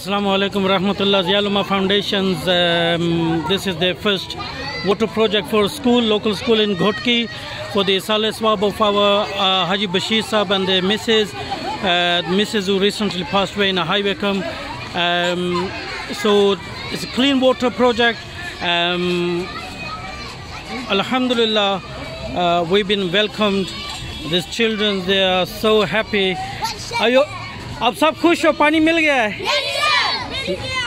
Assalamu alaikum warahmatullah. Zia ul Ummah Foundations, this is their first water project for school, local school in Ghotki, for the Saleh Swab of our Haji Bashir Sahab and their Mrs. who recently passed away in a high welcome. So it's a clean water project. Alhamdulillah, we've been welcomed. These children, they are so happy. Are you? आप सब खुश हो? पानी मिल गया है?